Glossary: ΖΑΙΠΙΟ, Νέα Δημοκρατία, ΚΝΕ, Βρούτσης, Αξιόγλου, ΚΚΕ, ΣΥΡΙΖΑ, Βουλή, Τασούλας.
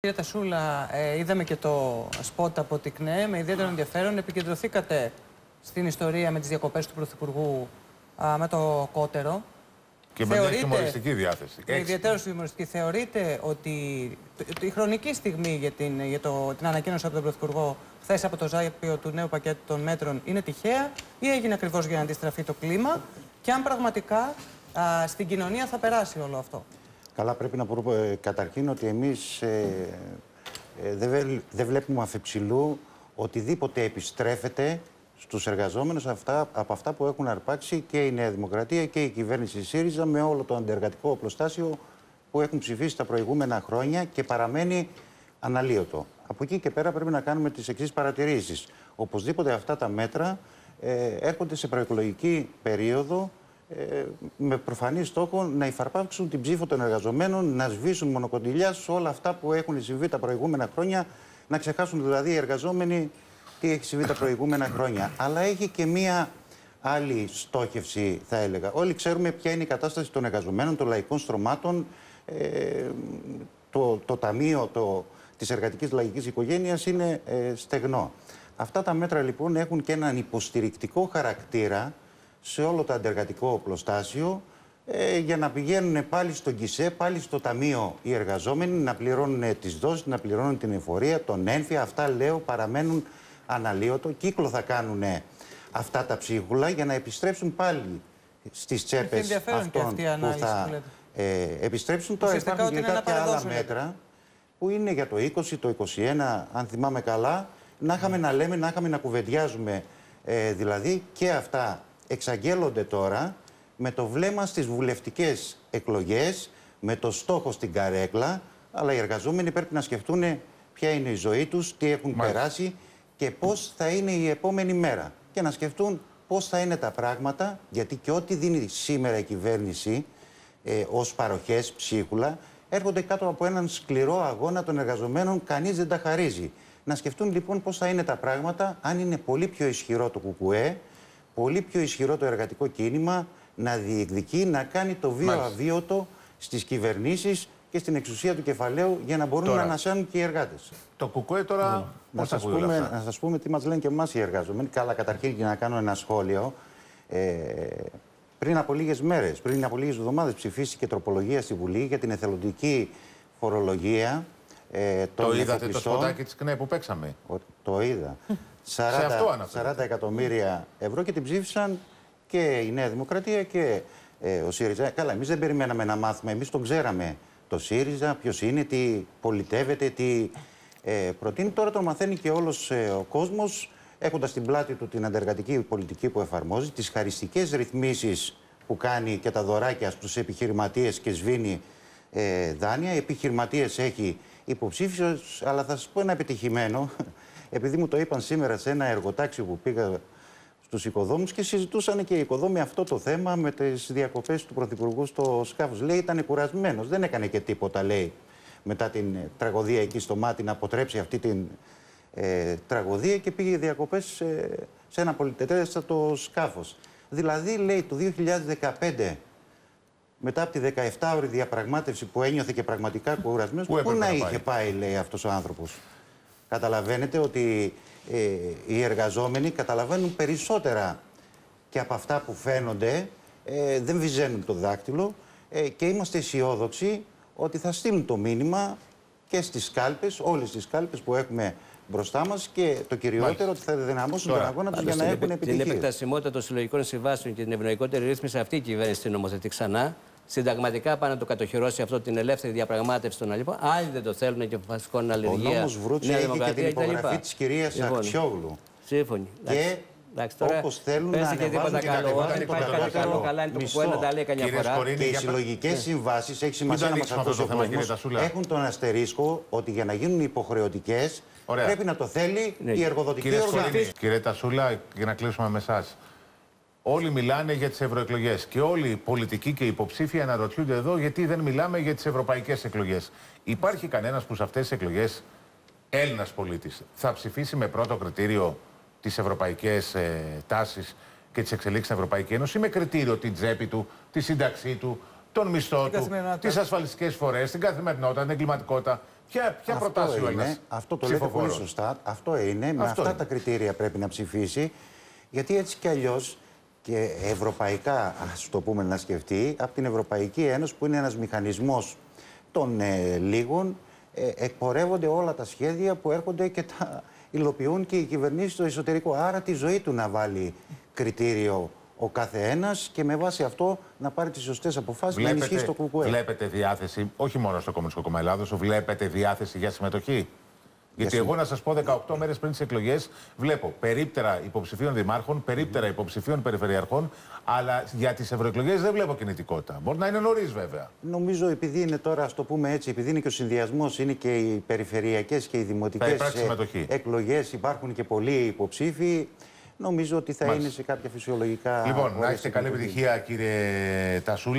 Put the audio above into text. Κύριε Τασούλα, είδαμε και το σπότ από την ΚΝΕ με ιδιαίτερο ενδιαφέρον. Επικεντρωθήκατε στην ιστορία με τις διακοπές του Πρωθυπουργού με το κότερο. Και με μια χιουμοριστική διάθεση. Με ιδιαίτερο χιουμοριστική. Θεωρείτε ότι η χρονική στιγμή για την ανακοίνωση από τον Πρωθυπουργό χθες από το ΖΑΙΠΙΟ του νέου πακέτου των μέτρων είναι τυχαία ή έγινε ακριβώς για να αντιστραφεί το κλίμα και αν πραγματικά στην κοινωνία θα περάσει όλο αυτό? Καλά, πρέπει να πω καταρχήν ότι εμείς δεν βλέπουμε αφεψηλού οτιδήποτε επιστρέφεται στους εργαζόμενους από αυτά που έχουν αρπάξει και η Νέα Δημοκρατία και η κυβέρνηση ΣΥΡΙΖΑ με όλο το αντεργατικό οπλοστάσιο που έχουν ψηφίσει τα προηγούμενα χρόνια και παραμένει αναλύωτο. Από εκεί και πέρα πρέπει να κάνουμε τις εξής παρατηρήσεις. Οπωσδήποτε αυτά τα μέτρα έρχονται σε προεκλογική περίοδο με προφανή στόχο να υφαρπάξουν την ψήφο των εργαζομένων, να σβήσουν μονοκοντιλιά σε όλα αυτά που έχουν συμβεί τα προηγούμενα χρόνια, να ξεχάσουν δηλαδή οι εργαζόμενοι τι έχει συμβεί τα προηγούμενα χρόνια. Αλλά έχει και μία άλλη στόχευση, θα έλεγα. Όλοι ξέρουμε ποια είναι η κατάσταση των εργαζομένων, των λαϊκών στρωμάτων, το ταμείο της εργατικής λαϊκής οικογένειας είναι στεγνό. Αυτά τα μέτρα λοιπόν έχουν και έναν υποστηρικτικό χαρακτήρα σε όλο το αντεργατικό οπλοστάσιο για να πηγαίνουν πάλι στον ΚΚΕ, πάλι στο ταμείο οι εργαζόμενοι, να πληρώνουν τις δόσεις, να πληρώνουν την εφορία, τον έμφυα. Αυτά λέω παραμένουν αναλύωτο. Κύκλο θα κάνουν αυτά τα ψίχουλα για να επιστρέψουν πάλι στις τσέπες αυτών που θα επιστρέψουν. Τώρα υπάρχουν και κάποια άλλα μέτρα που είναι για το 20, το 21, αν θυμάμαι καλά, να είχαμε να λέμε, να είχαμε να κουβεντιάζουμε δηλαδή και αυτά. Εξαγγέλλονται τώρα με το βλέμμα στις βουλευτικές εκλογές, με το στόχο στην καρέκλα, αλλά οι εργαζόμενοι πρέπει να σκεφτούν ποια είναι η ζωή τους, τι έχουν περάσει και πώς θα είναι η επόμενη μέρα. Και να σκεφτούν πώς θα είναι τα πράγματα, γιατί και ό,τι δίνει σήμερα η κυβέρνηση ως παροχές, ψίχουλα, έρχονται κάτω από έναν σκληρό αγώνα των εργαζομένων, κανείς δεν τα χαρίζει. Να σκεφτούν λοιπόν πώς θα είναι τα πράγματα, αν είναι πολύ πιο ισχυρό το ΚΚΕ, πολύ πιο ισχυρό το εργατικό κίνημα, να διεκδικεί, να κάνει το βίο αβίωτο στις κυβερνήσεις και στην εξουσία του κεφαλαίου για να μπορούν τώρα να ανασάνουν και οι εργάτες. Το ΚΚΕ τώρα να σας πούμε τι μας λένε και εμάς οι εργαζομένοι. Καλά, καταρχήν για να κάνω ένα σχόλιο. Πριν από λίγες μέρες, πριν από λίγες εβδομάδες ψηφίστηκε τροπολογία στη Βουλή για την εθελοντική φορολογία. Το είδατε το σποτάκι της ΚΝΕ που παίξαμε? Το είδα. 40 εκατομμύρια ευρώ και την ψήφισαν και η Νέα Δημοκρατία και ο ΣΥΡΙΖΑ. Καλά, εμείς δεν περιμέναμε να μάθουμε. Εμείς τον ξέραμε το ΣΥΡΙΖΑ, ποιος είναι, τι πολιτεύεται, τι προτείνει. Τώρα το μαθαίνει και όλος ο κόσμος, έχοντας στην πλάτη του την αντεργατική πολιτική που εφαρμόζει, τις χαριστικές ρυθμίσεις που κάνει και τα δωράκια στους επιχειρηματίες και σβήνει δάνεια. Επιχειρηματίες έχει υποψήφιος, αλλά θα σας πω ένα επιτυχημένο. Επειδή μου το είπαν σήμερα σε ένα εργοτάξιο που πήγα στους οικοδόμους και συζητούσαν και οι οικοδόμοι αυτό το θέμα με τις διακοπές του Πρωθυπουργού στο σκάφος. Λέει ήταν κουρασμένος, δεν έκανε και τίποτα, λέει, μετά την τραγωδία εκεί στο Μάτι, να αποτρέψει αυτή την τραγωδία και πήγε διακοπές σε ένα πολυτετέστατο σκάφος. Δηλαδή, λέει, το 2015, μετά από τη 17ωρη διαπραγμάτευση που ένιωθε και πραγματικά κουρασμένος, πού να είχε πάει, λέει, αυτός ο άνθρωπος. Καταλαβαίνετε ότι οι εργαζόμενοι καταλαβαίνουν περισσότερα και από αυτά που φαίνονται, δεν βυζένουν το δάκτυλο και είμαστε αισιόδοξοι ότι θα στείλουν το μήνυμα και στις κάλπες, όλες τις κάλπες που έχουμε μπροστά μας και το κυριότερο ότι θα δυναμώσουν τον αγώνα τους για να έχουν επιτυχίες. Την επεκτασιμότητα των συλλογικών συμβάσεων και την ευνοϊκότερη ρύθμιση αυτή η κυβέρνηση νομοθετεί ξανά. Συνταγματικά πάνε να το κατοχυρώσει αυτό την ελεύθερη διαπραγμάτευση των αλληλών. Άλλοι δεν το θέλουν και αποφασιστούν αλληλεγγύη. Ο νόμος Βρούτση έχει και την υπογραφή της κυρίας Αξιόγλου. Σύμφωνοι. Και όπως θέλουν να ανεβάζουν το κατώτερο μισθό. Και οι συλλογικές συμβάσεις, έχει σημασία να μας ακούσει ο κόσμος, έχουν τον αστερίσκο ότι για να γίνουν υποχρεωτικές πρέπει να το θέλει η εργοδοτική οργάνωση. Κύριε Τασούλα, για να κλείσουμε με εσάς. Όλοι μιλάνε για τις ευρωεκλογές και όλοι οι πολιτικοί και οι υποψήφοι αναρωτιούνται εδώ γιατί δεν μιλάμε για τις ευρωπαϊκές εκλογές. Υπάρχει κανένας που σε αυτές τις εκλογές, Έλληνας πολίτης, θα ψηφίσει με πρώτο κριτήριο τις ευρωπαϊκές τάσεις και τις εξελίξεις στην Ευρωπαϊκή Ένωση, με κριτήριο την τσέπη του, τη σύνταξή του, τον μισθό του, τις ασφαλιστικές φορές, την καθημερινότητα, την εγκληματικότητα, Ποια προτάσει ο Έλληνας? Αυτό το λέτε πολύ σωστά. Αυτό είναι. Με αυτά τα κριτήρια πρέπει να ψηφίσει. Γιατί έτσι κι αλλιώς και ευρωπαϊκά, ας το πούμε, να σκεφτεί, από την Ευρωπαϊκή Ένωση που είναι ένας μηχανισμός των λίγων, εκπορεύονται όλα τα σχέδια που έρχονται και τα υλοποιούν και οι κυβερνήσεις στο εσωτερικό. Άρα τη ζωή του να βάλει κριτήριο ο κάθε ένας και με βάση αυτό να πάρει τις σωστές αποφάσεις, να ενισχύσει το ΚΚΕ. Βλέπετε διάθεση, όχι μόνο στο Κομμουνιστικό Κόμμα Ελλάδος, βλέπετε διάθεση για συμμετοχή. Γιατί εγώ να σας πω 18 μέρες πριν τις εκλογές βλέπω περίπτερα υποψηφίων δημάρχων, περίπτερα υποψηφίων περιφερειαρχών, αλλά για τις ευρωεκλογές δεν βλέπω κινητικότητα. Μπορεί να είναι νωρίς βέβαια. Νομίζω επειδή είναι τώρα, ας το πούμε έτσι, επειδή είναι και ο συνδυασμός, είναι και οι περιφερειακές και οι δημοτικές εκλογές, υπάρχουν και πολλοί υποψήφοι. Νομίζω ότι θα είναι σε κάποια φυσιολογικά. Λοιπόν, να έχετε καλή επιτυχία, κύριε Τασούλα.